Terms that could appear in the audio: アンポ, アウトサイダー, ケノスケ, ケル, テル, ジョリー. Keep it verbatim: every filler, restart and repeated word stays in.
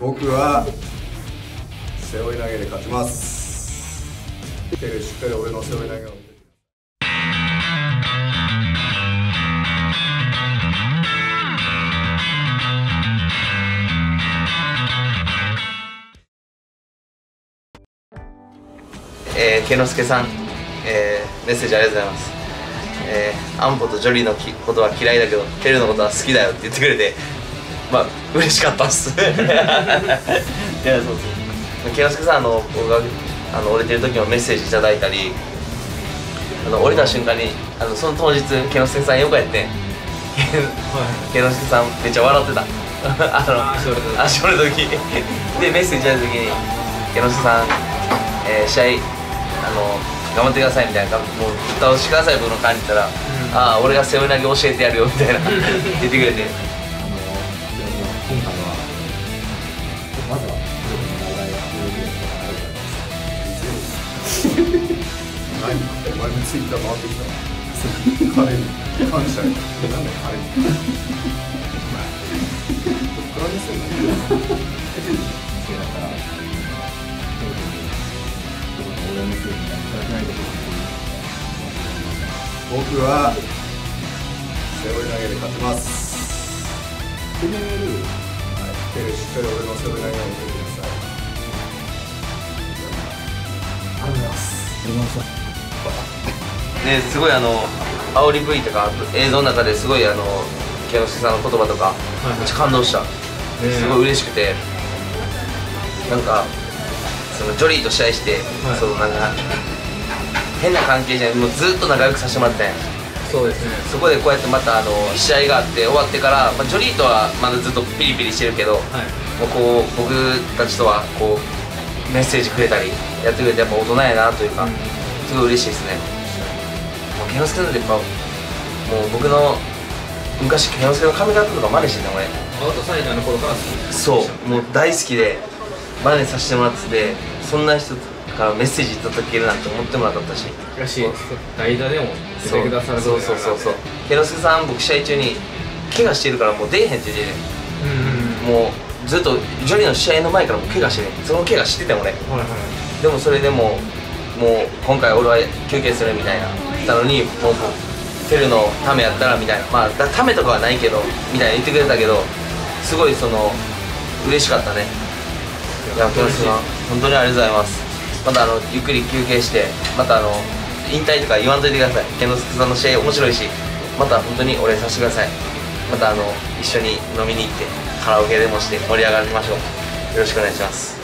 僕は背負い投げで勝ちます。しっかり俺の背負い投げを見てください。えー、ケノスケさん、えー、メッセージありがとうございます。えー、アンポとジョリーのことは嫌いだけどケルのことは好きだよって言ってくれて、まあ嬉しかったっす。いやそうそう。ケノスケさん、あの僕があの折れてる時もメッセージいただいたり、あの折れた瞬間にあのその当日ケノスケさんよくやって、ケノスケさんめっちゃ笑ってた。あの足折る時でメッセージある時にケノスケさん、えー、試合あの。頑張ってくださいみたいな、もう倒してください僕の感じたら、うん、ああ俺が背負い投げ教えてやるよみたいな言ってくれて、あのでも今回はまずは自分の名前を言うようになるから、お前のツイッター回ってきたわ。彼に感謝になんだよ彼に。どっから見せんの？だから僕は背負い投げで勝ちます。テル、はい、しっかり俺の背負い投げを見てください。ありがとうございます。ありがとうございますね。すごいあの煽り ブイ とか映像の中ですごいあのケノスケさんの言葉とかめっちゃ感動した、はいはい、すごい嬉しくて、なんかそのジョリーと試合して、はい、そのなんか変な関係じゃない、もうずっと仲良くさせてもらったんや。そうですね。そこでこうやってまたあの試合があって終わってから、まあ、ジョリーとはまだずっとピリピリしてるけど、はい、もうこう僕たちとはこうメッセージくれたりやってくれて、やっぱ大人やなというか、うん、すごい嬉しいですね。もうケノスケなんてやっぱもう僕の昔ケノスケの髪型とかマネしてた俺。アウトサイダーの頃から好き。そう、もう大好きで。マネさせてもらってて、そんな人からメッセージいただけるなんて思ってもなかったし、らしい代打でも出てくださる。そうそうそうそう。ケノスケさん、僕試合中に怪我してるからもう出えへんって言ってね、もうずっとジョリーの試合の前からもう怪我してね、その怪我しててもね、でもそれでももう今回俺は休憩するみたいなたのに、もうテルのためやったらみたいな、まあためとかはないけどみたいな言ってくれたけど、すごいその嬉しかったね。いや、ケノスケさん、本当にありがとうございます。またあのゆっくり休憩して、またあの引退とか言わんといてください。ケノスケさんの試合面白いし、また本当にお礼させてください。またあの一緒に飲みに行ってカラオケでもして盛り上がりましょう。よろしくお願いします。